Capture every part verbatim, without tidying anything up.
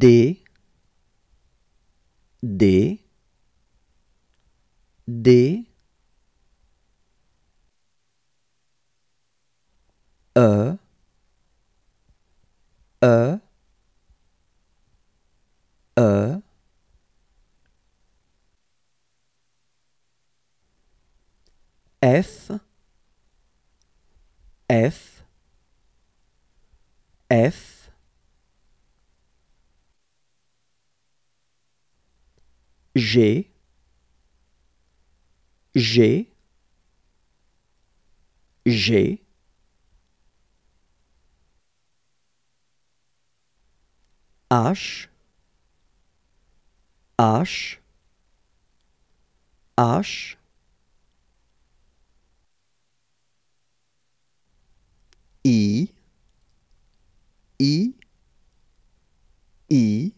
D, D, D, E, E, E, F, F, F, G, G, G, H, H, H, I, I, I,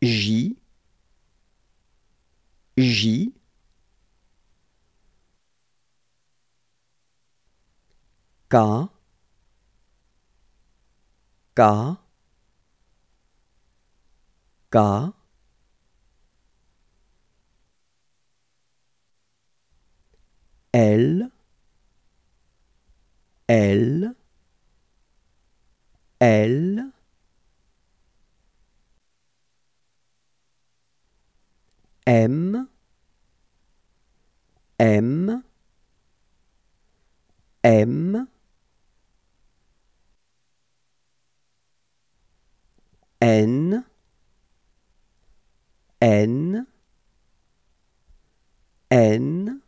J, J, J, K, K, K, L, L, L, M, M, M, N, N, N,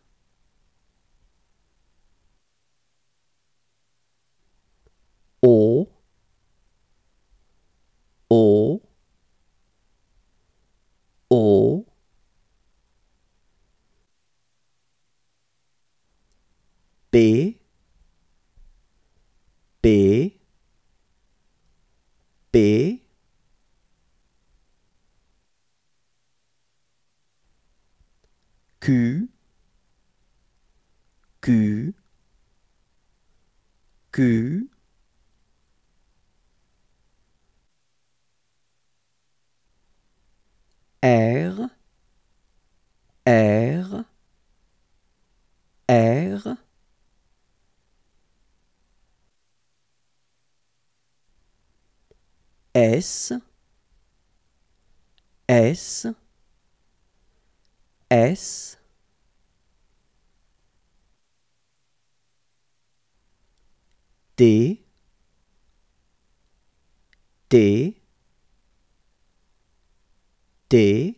O, O, O, P, P, P, Q, Q, Q, R, R, R, S, S, S, T, T, T,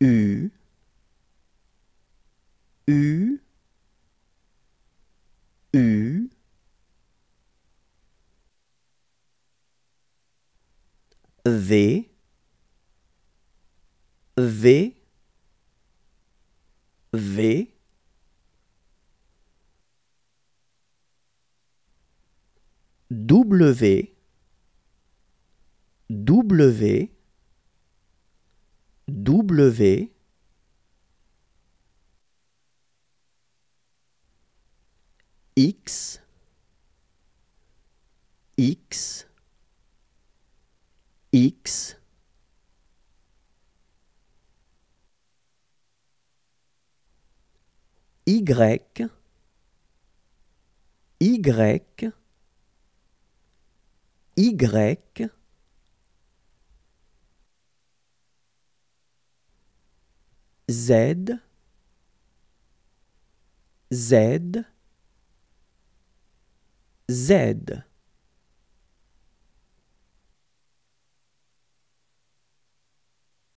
U, U, U, V, V, V, W, W, W, X, X, X, Y, Y, Y, Z, Z, Z.